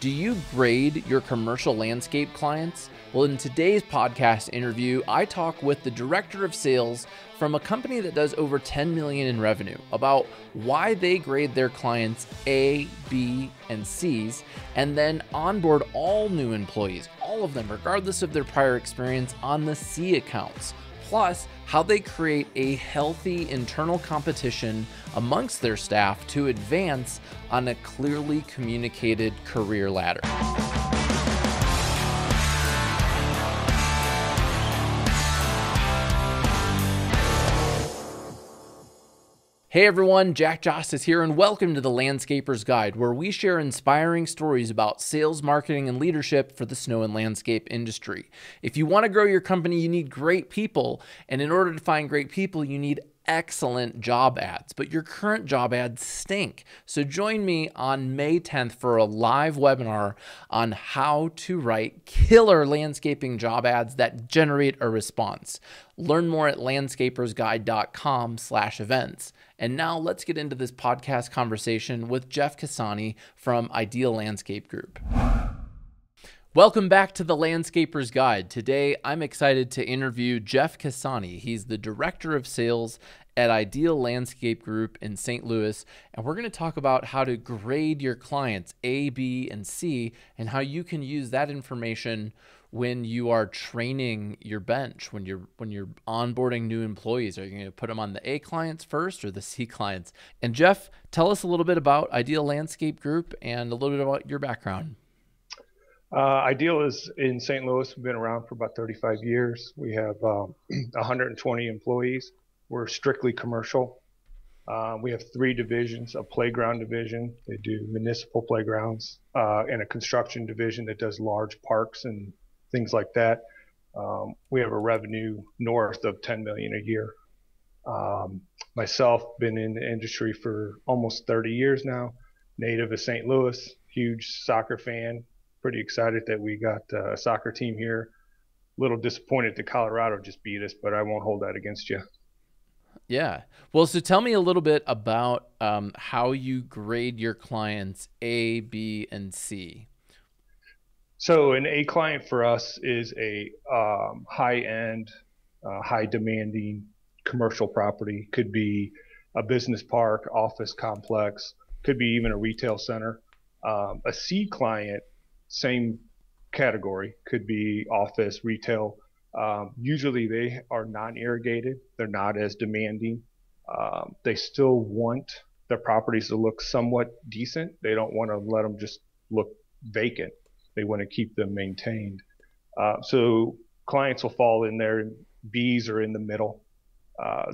Do you grade your commercial landscape clients? Well, in today's podcast interview, I talk with the director of sales from a company that does over 10 million in revenue about why they grade their clients A, B, and C's, and then onboard all new employees, all of them, regardless of their prior experience, on the C accounts. Plus, how they create a healthy internal competition amongst their staff to advance on a clearly communicated career ladder. Hey everyone, Jack Jostes here, and welcome to the Landscaper's Guide, where we share inspiring stories about sales, marketing, and leadership for the snow and landscape industry. If you want to grow your company, you need great people, and in order to find great people, you need excellent job ads, but your current job ads stink. So join me on May 10th for a live webinar on how to write killer landscaping job ads that generate a response. Learn more at landscapersguide.com/events. And now let's get into this podcast conversation with Jeff Kasani from Ideal Landscape Group. Welcome back to the Landscaper's Guide. Today, I'm excited to interview Jeff Kasani. He's the Director of Sales at Ideal Landscape Group in St. Louis, and we're gonna talk about how to grade your clients, A, B, and C, and how you can use that information when you are training your bench, when you're onboarding new employees. Are you gonna put them on the A clients first or the C clients? And Jeff, tell us a little bit about Ideal Landscape Group and a little bit about your background. Ideal is in St. Louis. We've been around for about 35 years. We have 120 employees. We're strictly commercial. We have three divisions: a playground division, they do municipal playgrounds, and a construction division that does large parks and things like that. We have a revenue north of 10 million a year. Myself, been in the industry for almost 30 years now. Native of St. Louis, huge soccer fan. Pretty excited that we got a soccer team here. A little disappointed that Colorado just beat us, but I won't hold that against you. Yeah. Well, so tell me a little bit about how you grade your clients A, B, and C. So an A client for us is a high-end, high-demanding commercial property. Could be a business park, office complex, could be even a retail center. A C client, same category, could be office, retail. Usually they are non-irrigated. They're not as demanding. They still want their properties to look somewhat decent. They don't want to let them just look vacant. They want to keep them maintained. So clients will fall in there. B's are in the middle.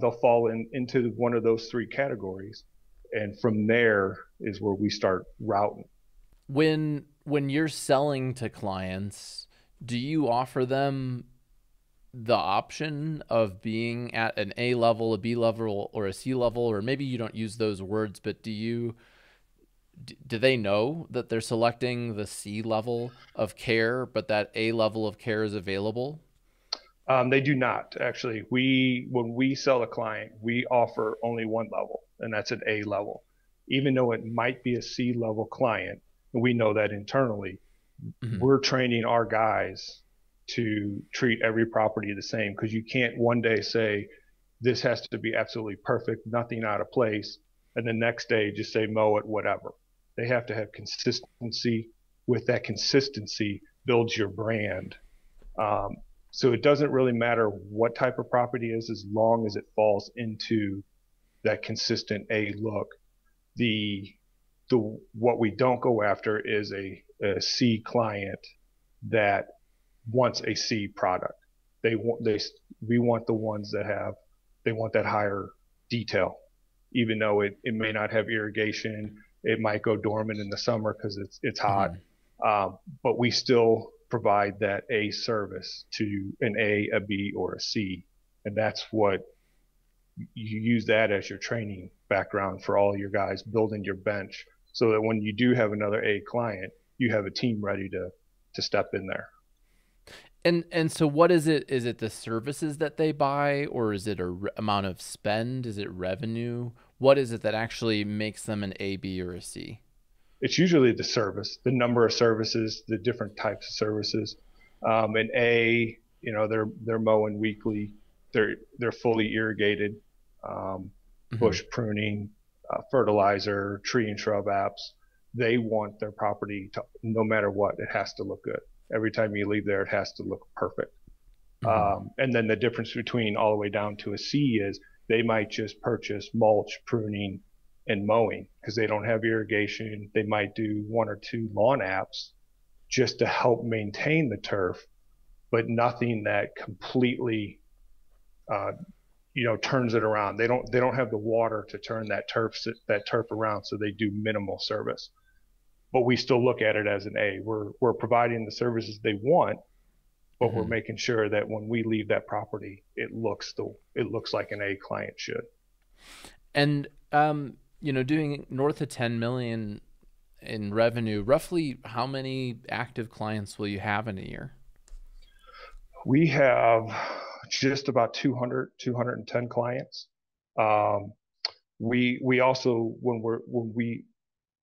They'll fall into one of those three categories. And from there is where we start routing. When you're selling to clients, do you offer them the option of being at an A level, a B level, or a C level? Or maybe you don't use those words, but do they know that they're selecting the C level of care, but that A level of care is available? They do not, actually. When we sell a client, we offer only one level, and that's an A level. Even though it might be a C level client, we know that internally. Mm-hmm. We're training our guys to treat every property the same, because you can't one day say this has to be absolutely perfect, nothing out of place, and the next day just say mow it, whatever. They have to have consistency. With that consistency builds your brand. So it doesn't really matter what type of property it is, as long as it falls into that consistent A look. What we don't go after is a C client that wants a C product. We want the ones that want that higher detail, even though it may not have irrigation. It might go dormant in the summer because it's hot, but we still provide that A service to an A, B, or a C, and that's what you use that as your training background for all your guys, building your bench, so that when you do have another A client, you have a team ready to step in there. And so what is it? Is it the services that they buy, or is it an amount of spend? Is it revenue? What is it that actually makes them an A, B, or a C? it's usually the service, the number of services, the different types of services. And A, you know, they're mowing weekly, they're fully irrigated, bush pruning, fertilizer, tree and shrub apps. They want their property to, no matter what, it has to look good. Every time you leave there, it has to look perfect. And then the difference between all the way down to a C is they might just purchase mulch, pruning, and mowing because they don't have irrigation. They might do one or two lawn apps just to help maintain the turf, but nothing that completely, you know, turns it around. They don't have the water to turn that turf around, so they do minimal service. But we still look at it as an A. We're providing the services they want, but we're making sure that when we leave that property, it looks like an A client should. And you know, doing north of 10 million in revenue, roughly how many active clients will you have in a year? We have just about 210 clients. We also, when we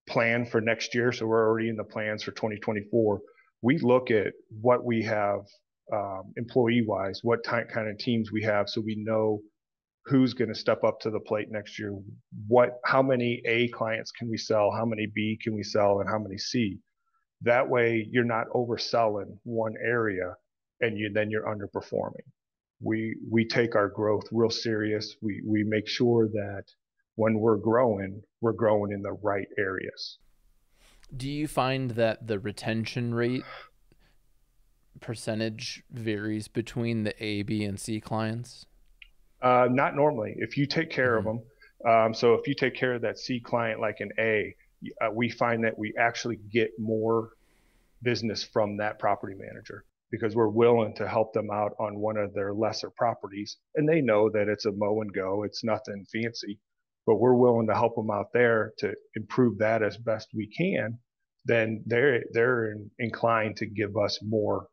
plan for next year, so we're already in the plans for 2024, we look at what we have employee-wise, what kind of teams we have, so we know who's going to step up to the plate next year. How many A clients can we sell? How many B can we sell? And how many C? That way, you're not overselling one area, and then you're underperforming. We take our growth real serious. We make sure that when we're growing in the right areas. Do you find that the retention rate percentage varies between the A, B, and C clients? Not normally. If you take care of them, so if you take care of that C client like an A, we find that we actually get more business from that property manager, because we're willing to help them out on one of their lesser properties. And they know that it's a mow and go, it's nothing fancy, but we're willing to help them out there to improve that as best we can. Then they're inclined to give us more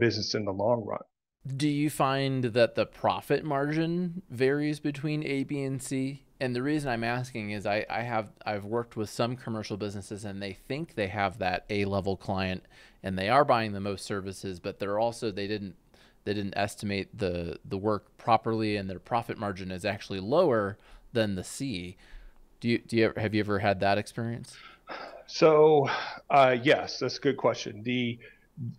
business in the long run. Do you find that the profit margin varies between A, B, and C? And the reason I'm asking is I've worked with some commercial businesses, and they think they have that A level client and they are buying the most services, but they're also, they didn't estimate the work properly, and their profit margin is actually lower than the C. Have you ever had that experience? So yes, that's a good question.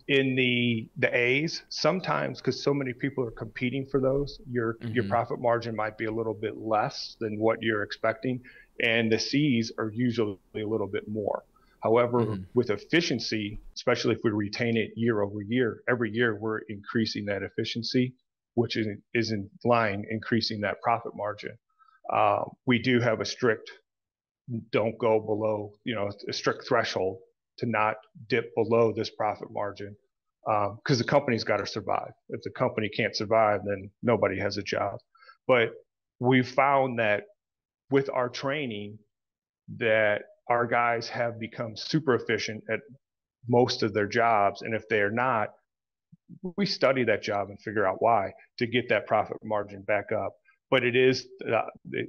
In the A's, sometimes, because so many people are competing for those, your profit margin might be a little bit less than what you're expecting, and the C's are usually a little bit more. However, with efficiency, especially if we retain it year over year, every year we're increasing that efficiency, which is in line increasing that profit margin. We do have a strict don't go below, you know, a strict threshold to not dip below this profit margin, because the company's got to survive. If the company can't survive, then nobody has a job. But we found that with our training, that our guys have become super efficient at most of their jobs. And if they are not, we study that job and figure out why to get that profit margin back up. But it is,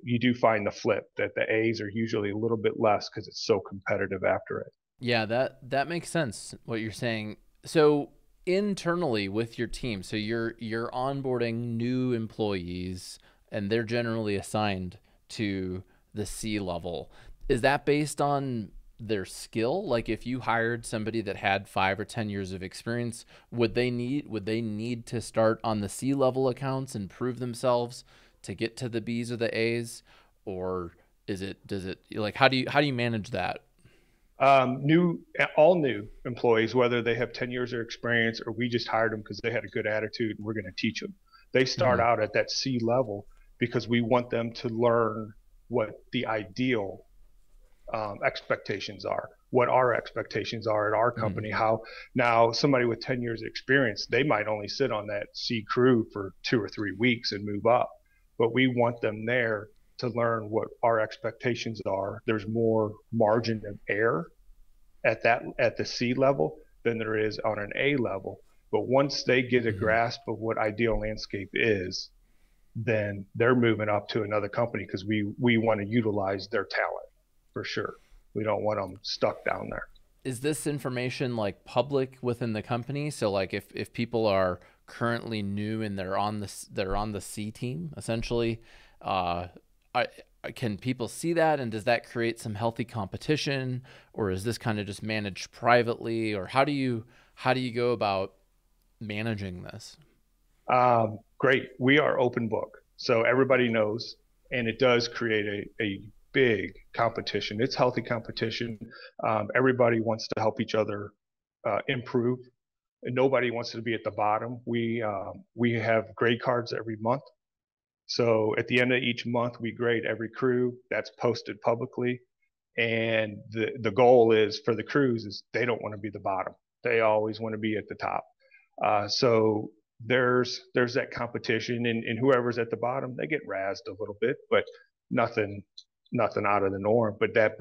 you do find the flip that the A's are usually a little bit less because it's so competitive after it. Yeah, that makes sense, what you're saying. So internally with your team, so you're onboarding new employees, and they're generally assigned to the C level. Is that based on their skill? Like if you hired somebody that had 5 or 10 years of experience, would they need to start on the C level accounts and prove themselves to get to the B's or the A's? Or does it like, how do you manage that? All new employees, whether they have 10 years of experience or we just hired them because they had a good attitude and we're going to teach them, they start out at that C level because we want them to learn what the ideal expectations are, what our expectations are at our company. How now somebody with 10 years of experience, they might only sit on that C crew for 2 or 3 weeks and move up, but we want them there to learn what our expectations are. There's more margin of error at the C level than there is on an A level. But once they get a grasp of what Ideal Landscape is, then they're moving up to another company because we want to utilize their talent for sure. We don't want them stuck down there. Is this information like public within the company? So like if people are currently new and they're on the C team essentially, can people see that? And does that create some healthy competition, or is this kind of just managed privately, or how do you go about managing this? Great. We are open book. So everybody knows, and it does create a big competition. It's healthy competition. Everybody wants to help each other improve. Nobody wants to be at the bottom. We have grade cards every month. So at the end of each month, we grade every crew. That's posted publicly. And the goal is for the crews is they don't want to be the bottom. They always want to be at the top. So there's that competition, and whoever's at the bottom, they get razzed a little bit, but nothing out of the norm. But that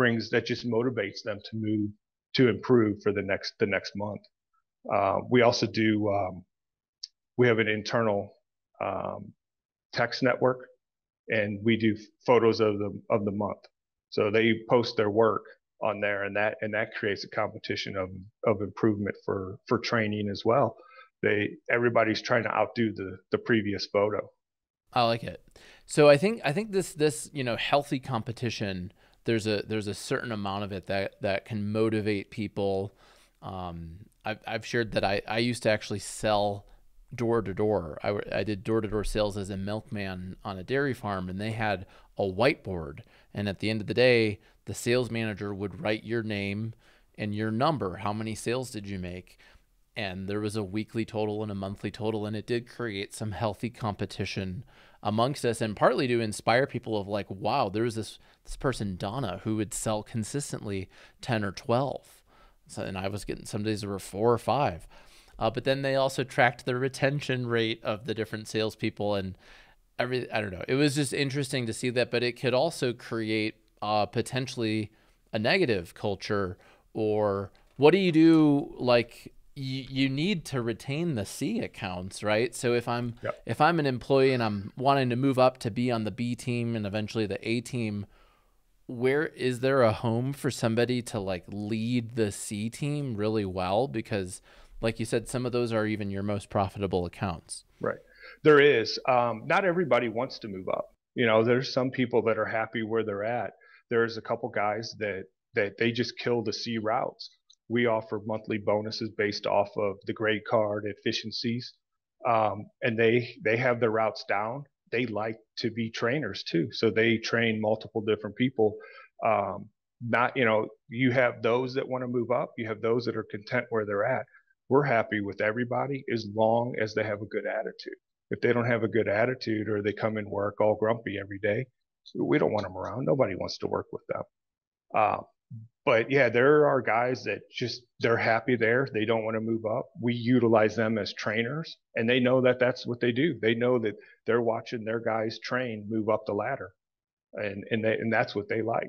just motivates them to move, to improve for the next month. We also do, we have an internal text network, and we do photos of the month. So they post their work on there, and that creates a competition of improvement for training as well. Everybody's trying to outdo the previous photo. I like it. So I think this healthy competition, there's a certain amount of it that can motivate people. I've shared that I used to actually sell door to door. I did door to door sales as a milkman on a dairy farm, and they had a whiteboard. And at the end of the day, the sales manager would write your name and your number. How many sales did you make? And there was a weekly total and a monthly total, and it did create some healthy competition amongst us, and partly to inspire people of like, wow, there was this person, Donna, who would sell consistently 10 or 12. So, and I was getting, some days there were 4 or 5. But then they also tracked the retention rate of the different salespeople, and I don't know. It was just interesting to see that, but it could also create potentially a negative culture. Or what do you do? Like, you need to retain the C accounts, right? So if I'm an employee and I'm wanting to move up to be on the B team and eventually the A team, where is there a home for somebody to like lead the C team really well? Because like you said, some of those are even your most profitable accounts. Right. There is. Not everybody wants to move up. There's some people that are happy where they're at. There's a couple guys that they just kill the C routes. We offer monthly bonuses based off of the grade card efficiencies. And they have their routes down. They like to be trainers too. So they train multiple different people. You have those that want to move up. You have those that are content where they're at. We're happy with everybody as long as they have a good attitude. If they don't have a good attitude, or they come in work all grumpy every day, we don't want them around. Nobody wants to work with them. But yeah, there are guys that just, they're happy there. They don't want to move up. We utilize them as trainers, and they know that that's what they do. They know that they're watching their guys train, move up the ladder, and that's what they like.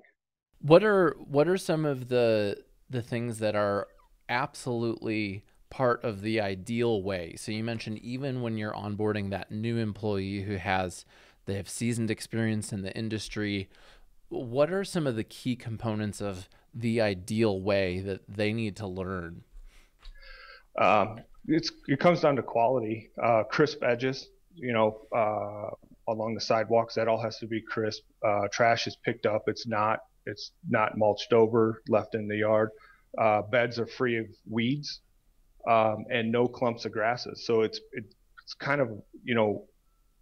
What are some of the things that are absolutely part of the ideal way? So you mentioned even when you're onboarding that new employee who they have seasoned experience in the industry, what are some of the key components of the ideal way that they need to learn? It comes down to quality, crisp edges, along the sidewalks. That all has to be crisp. Trash is picked up. It's not mulched over, left in the yard. Beds are free of weeds, and no clumps of grasses. So it's kind of,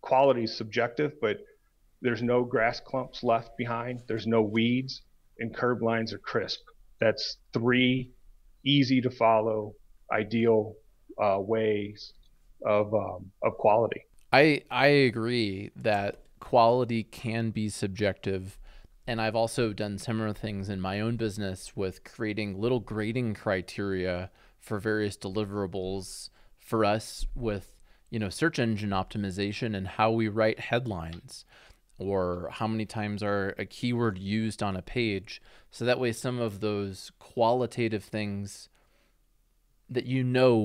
quality is subjective, but there's no grass clumps left behind. There's no weeds, and curb lines are crisp. That's 3 easy to follow ideal ways of quality. I agree that quality can be subjective. And I've also done similar things in my own business with creating little grading criteria for various deliverables for us with, search engine optimization and how we write headlines, or how many times are a keyword used on a page. So that way, some of those qualitative things that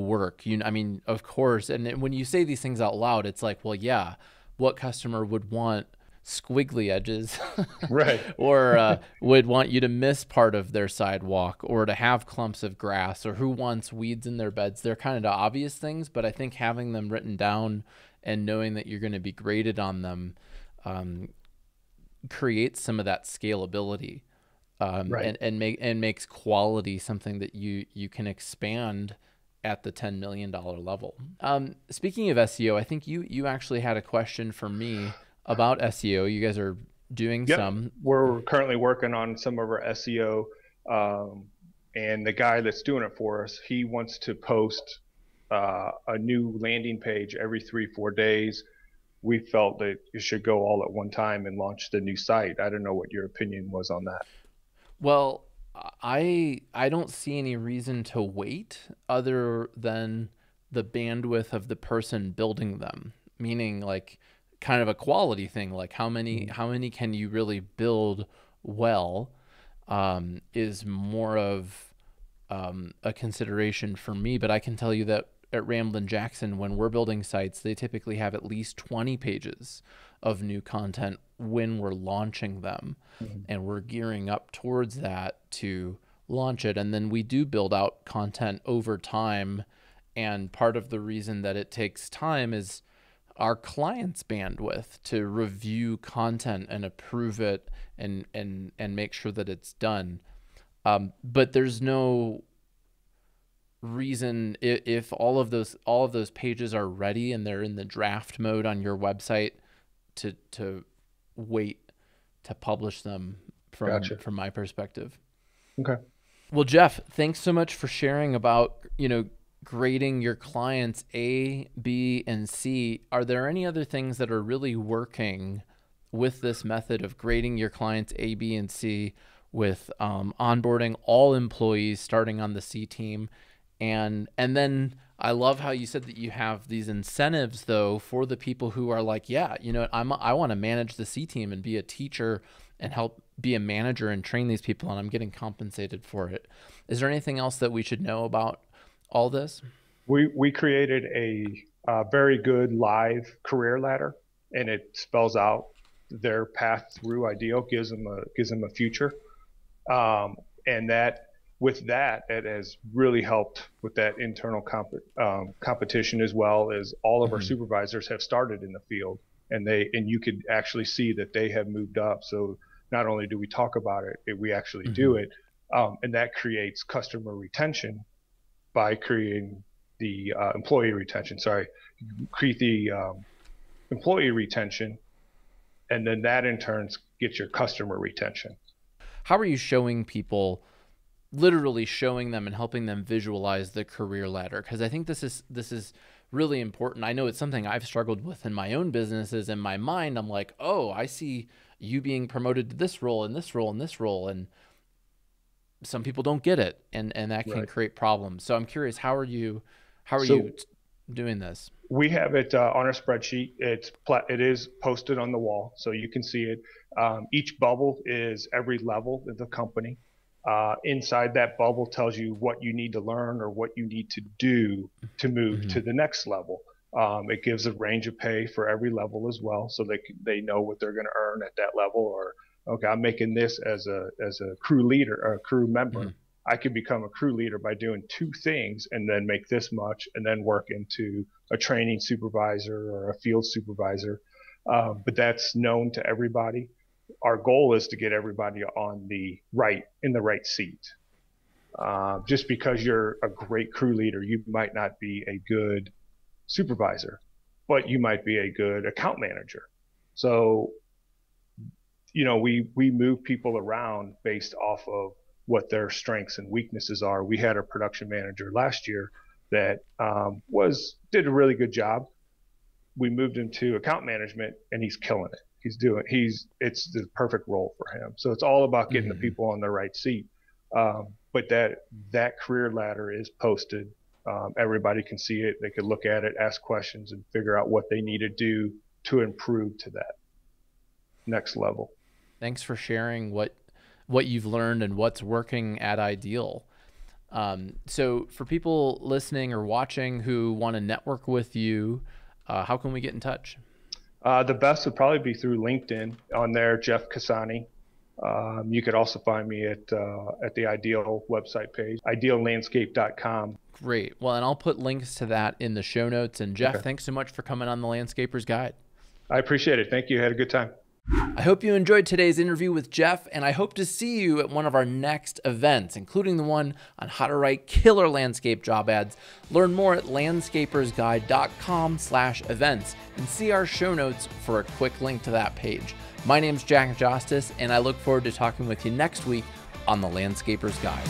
work. I mean, of course, and when you say these things out loud, it's like, well, yeah, what customer would want squiggly edges, right? Or would want you to miss part of their sidewalk, or to have clumps of grass, or who wants weeds in their beds. They're kind of the obvious things, but I think having them written down and knowing that you're going to be graded on them creates some of that scalability, right. and makes quality something that you can expand at the $10 million level. Speaking of SEO, I think you actually had a question for me about SEO. You guys are doing some. We're currently working on some of our SEO, and the guy that's doing it for us, he wants to post a new landing page every 3-4 days. We felt that it should go all at one time and launch the new site. I don't know what your opinion was on that. Well, I don't see any reason to wait other than the bandwidth of the person building them, meaning like kind of a quality thing, like how many can you really build well is more of a consideration for me. But I can tell you that at Ramblin' Jackson, when we're building sites, they typically have at least 20 pages of new content when we're launching them. Mm-hmm. And we're gearing up towards that to launch it. And then we do build out content over time. And part of the reason that it takes time is our clients' bandwidth to review content and approve it and make sure that it's done. But there's no reason, if all of those pages are ready and they're in the draft mode on your website, to wait to publish them from, from my perspective. Okay. Well, Jeff, thanks so much for sharing about, grading your clients A, B, and C. Are there any other things that are really working with this method of grading your clients A, B, and C, with onboarding all employees starting on the C team? And then I love how you said that you have these incentives, though, for the people who are like, yeah, I want to manage the C team and be a teacher and help be a manager and train these people, and I'm getting compensated for it. Is there anything else that we should know about all this? We created a very good live career ladder, and it spells out their path through Ideal, gives them a future. And with that, it has really helped with that internal competition, as well as all of our supervisors have started in the field, and you could actually see that they have moved up. So not only do we talk about it, we actually do it. And that creates customer retention by creating the employee retention. Create the employee retention, and then that in turn gets your customer retention. How are you showing people, literally showing them and helping them visualize the career ladder? Because I think this is really important. I know it's something I've struggled with in my own businesses. In my mind, I'm like, oh, I see you being promoted to this role and this role and this role, and some people don't get it, and that can create problems. So I'm curious, how are you doing this? We have it on our spreadsheet. It is posted on the wall, so you can see it. Each bubble is every level of the company. Inside that bubble tells you what you need to learn or what you need to do to move to the next level. It gives a range of pay for every level as well, so they know what they're going to earn at that level. Or, okay, I'm making this as a crew leader or a crew member. I could become a crew leader by doing 2 things and then make this much, and then work into a training supervisor or a field supervisor. But that's known to everybody. Our goal is to get everybody in the right seat. Just because you're a great crew leader, you might not be a good supervisor, but you might be a good account manager. So, we move people around based off of what their strengths and weaknesses are. We had a production manager last year that did a really good job. We moved him to account management, and he's killing it. It's the perfect role for him. So it's all about getting the people on the right seat. But that career ladder is posted. Everybody can see it. They could look at it, ask questions, and figure out what they need to do to improve to that next level. Thanks for sharing what you've learned and what's working at Ideal. So for people listening or watching who want to network with you, how can we get in touch? The best would probably be through LinkedIn on there, Jeff Kasani. You could also find me at the Ideal website page, ideallandscape.com. Great. Well, and I'll put links to that in the show notes. And Jeff, thanks so much for coming on the Landscaper's Guide. I appreciate it. Thank you. I had a good time. I hope you enjoyed today's interview with Jeff, and I hope to see you at one of our next events, including the one on how to write killer landscape job ads. Learn more at landscapersguide.com/events and see our show notes for a quick link to that page. My name's Jack Jostes, and I look forward to talking with you next week on the Landscaper's Guide.